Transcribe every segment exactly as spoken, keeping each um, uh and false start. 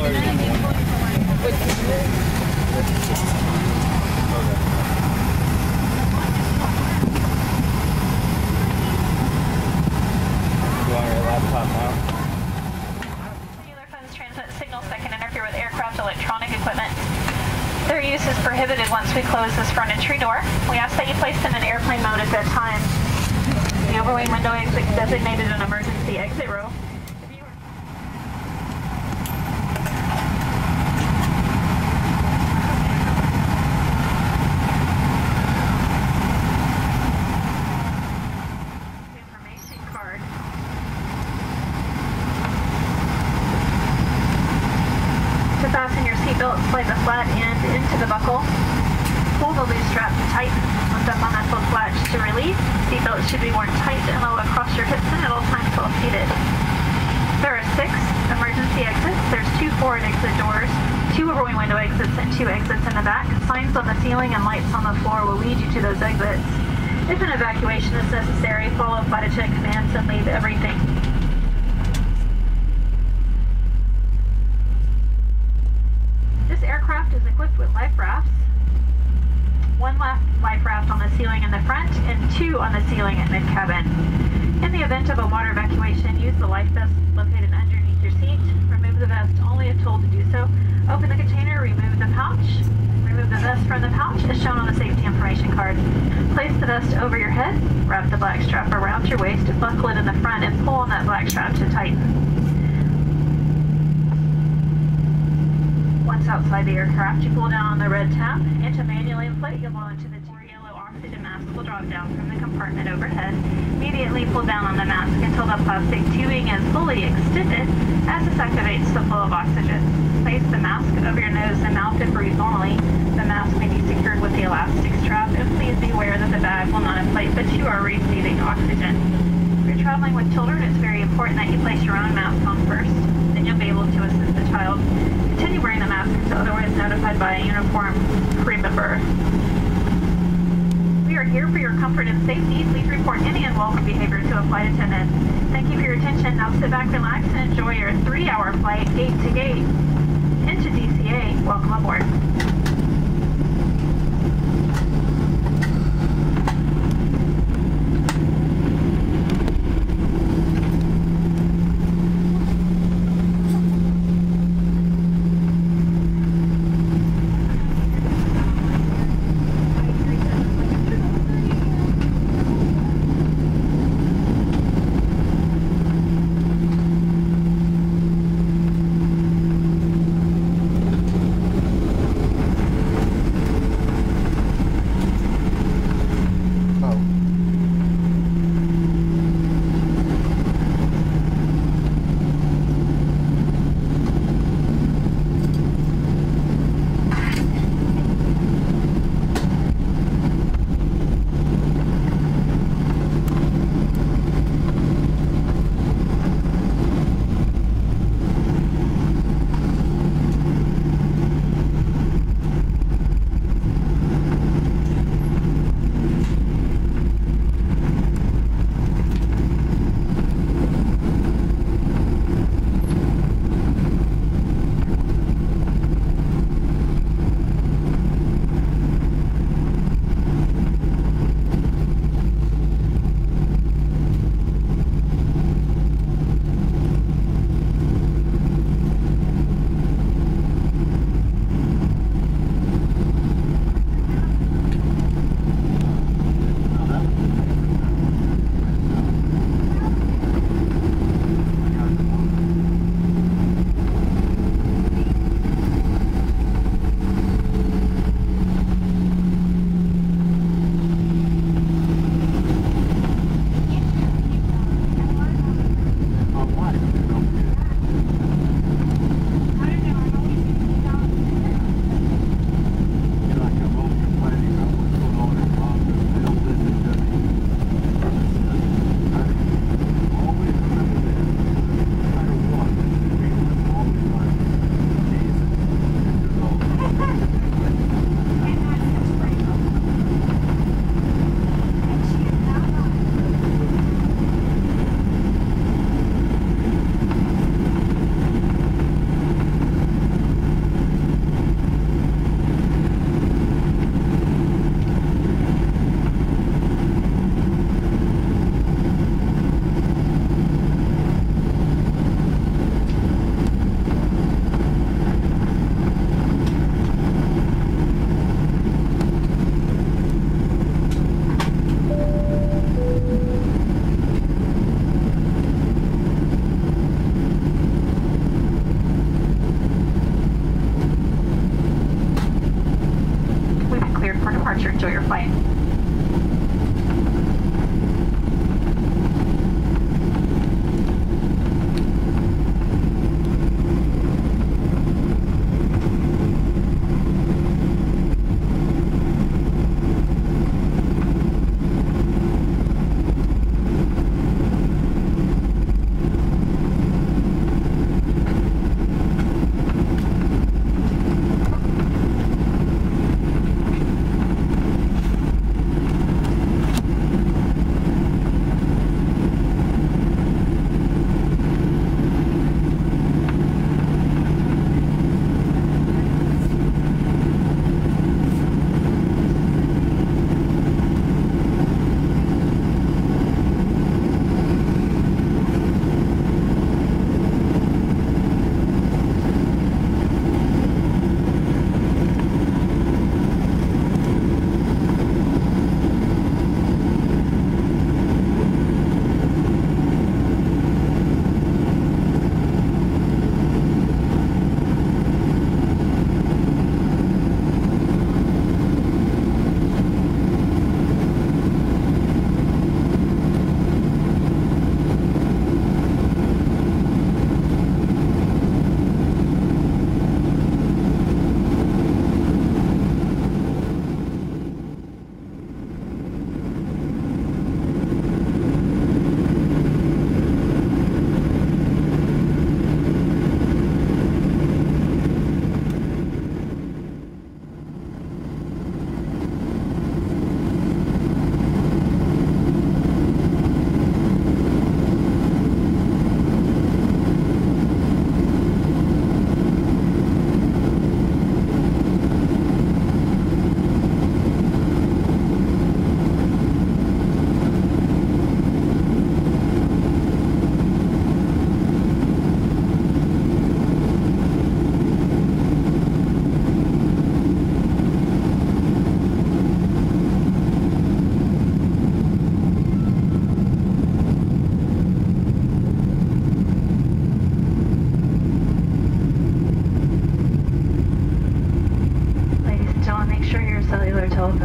Nuclear funds transmit signals that can interfere with aircraft electronic equipment. Their use is prohibited once we close this front entry door. We ask that you place them in airplane mode at that time. The overwing window is designated an emergency exit row. Fasten your seatbelt, slide the flat end into the buckle, pull the loose strap tight, lift up on that foot flatch to release. Seatbelt should be worn tight and low across your hips and at all times while seated. There are six emergency exits. There's two forward exit doors, two overwing window exits, and two exits in the back. Signs on the ceiling and lights on the floor will lead you to those exits. If an evacuation is necessary, follow flight attendant commands and leave everything. Is equipped with life rafts, one life raft on the ceiling in the front and two on the ceiling at mid-cabin. In the event of a water evacuation, use the life vest located underneath your seat. Remove the vest only if told to do so. Open the container, remove the pouch, remove the vest from the pouch as shown on the safety information card. Place the vest over your head, wrap the black strap around your waist, buckle it in the front, and pull on that black strap to tighten. Once outside the aircraft, you pull down on the red tab and to manually inflate, you'll blow into the two yellow oxygen mask will drop down from the compartment overhead. Immediately pull down on the mask until the plastic tubing is fully extended as this activates the flow of oxygen. Place the mask over your nose and mouth and breathe normally. The mask may be secured with the elastic strap, and please be aware that the bag will not inflate, but you are receiving oxygen. If you're traveling with children, it's very important that you place your own mask on first, then you'll be able to assist the child. Continue wearing the mask until otherwise notified by a uniform crew member. We are here for your comfort and safety. Please report any unwelcome behavior to a flight attendant. Thank you for your attention. Now sit back, relax, and enjoy your three-hour flight gate to gate into D C A. Welcome aboard.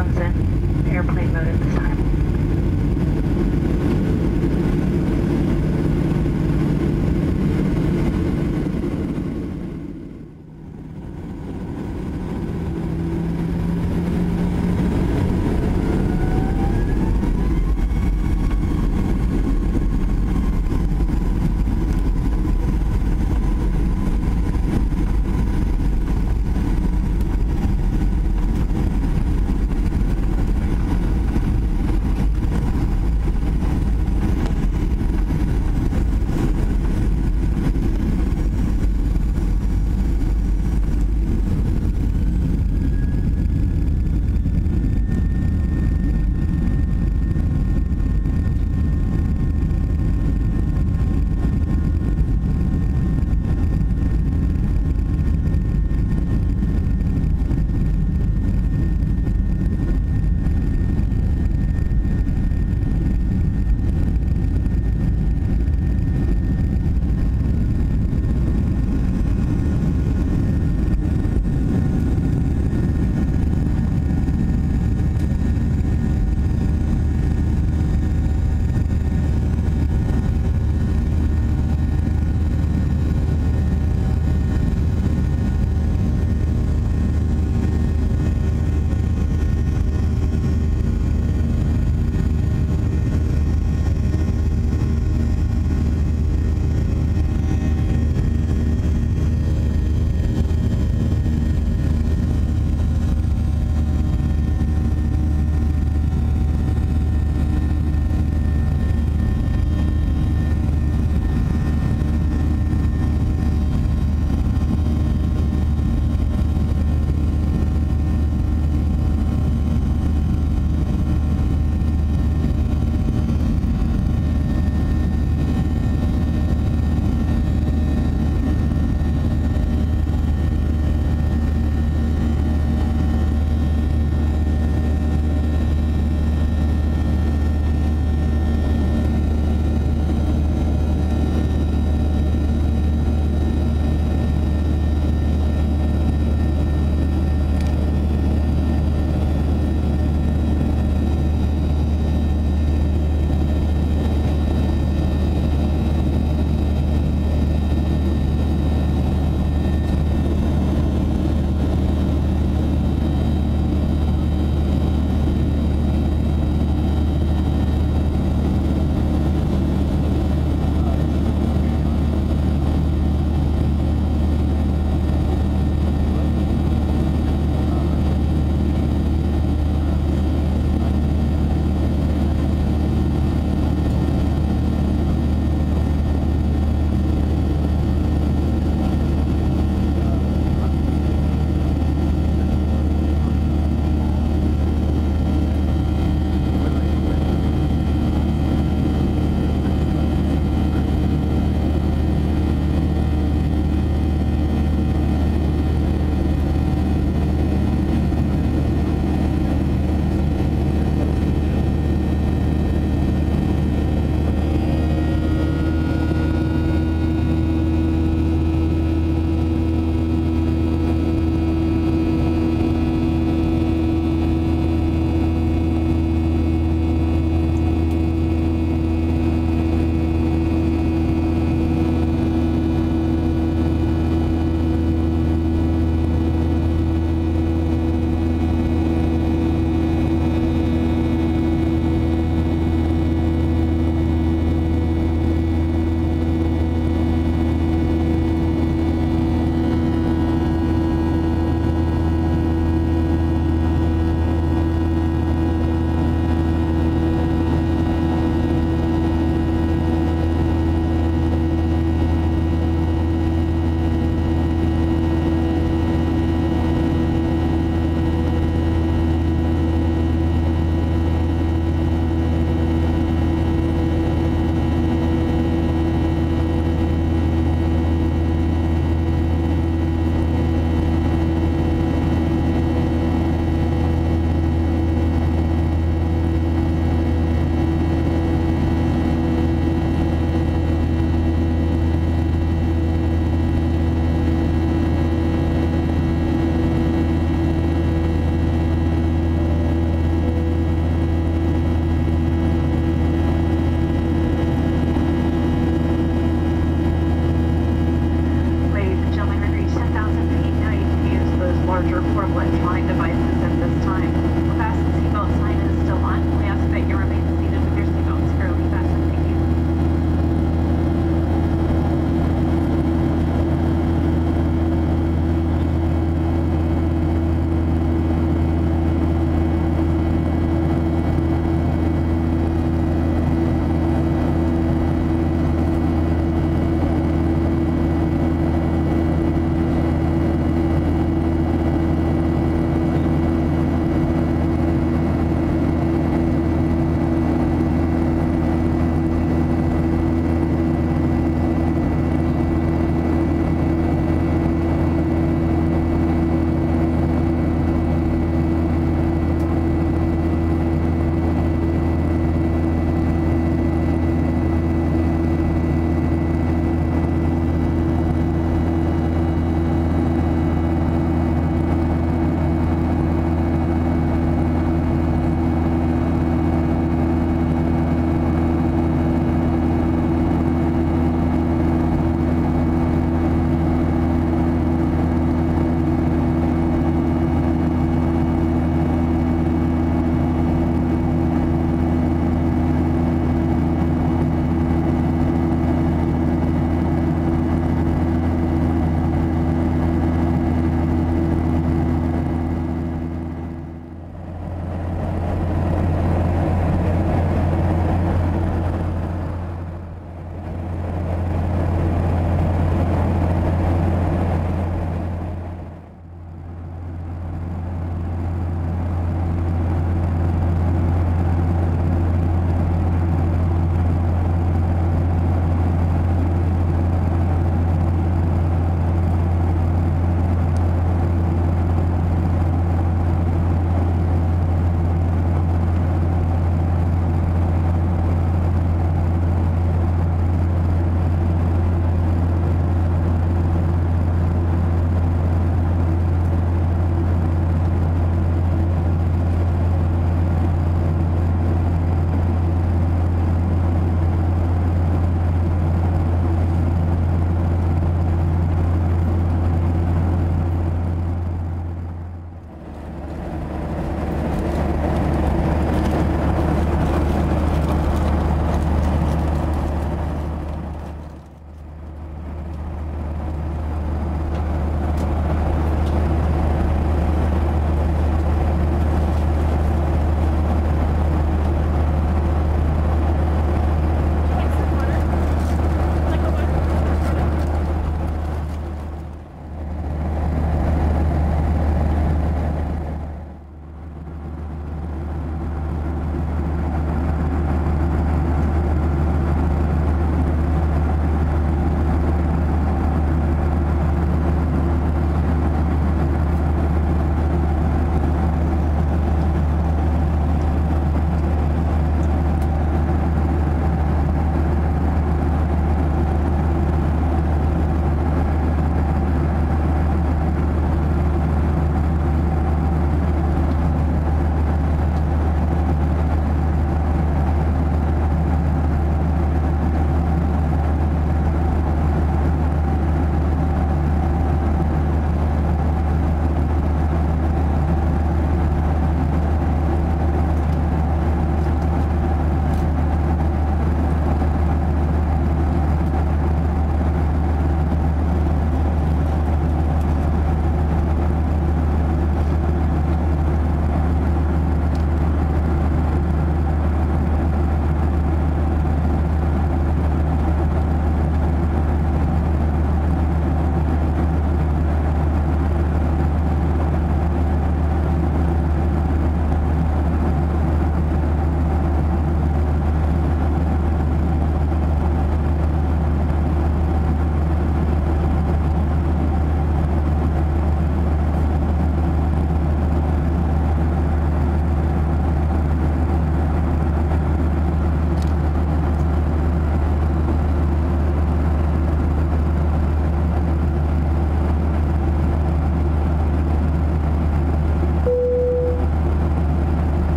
comes in airplane mode at this time.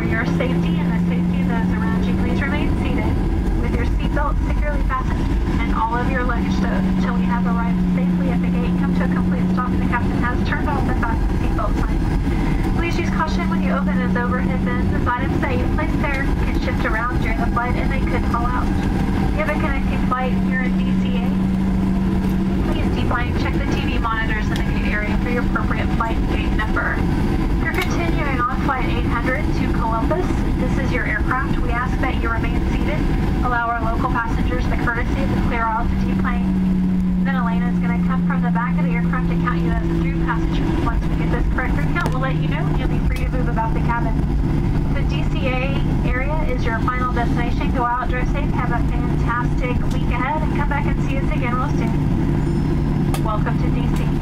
for your safety and the safety of those around you, please remain seated with your seatbelt securely fastened and all of your luggage stowed until we have arrived safely at the gate. Come to a complete stop and the captain has turned off the fasten seatbelt sign. Please use caution when you open those overhead bins, as items that you place there can shift around during the flight and they could fall out. If you have a connecting flight and you're in D C A, please deepline check the T V monitors in the gate area for your appropriate flight gate number. Continuing on flight eight hundred to Columbus, this is your aircraft. We ask that you remain seated, allow our local passengers the courtesy to clear off the T-plane. Then Elena is going to come from the back of the aircraft to count you as a through passenger. Once we get this correct recount, we'll let you know and you'll be free to move about the cabin. The D C A area is your final destination. Go out, drive safe, have a fantastic week ahead, and come back and see us again real soon. Welcome to D C.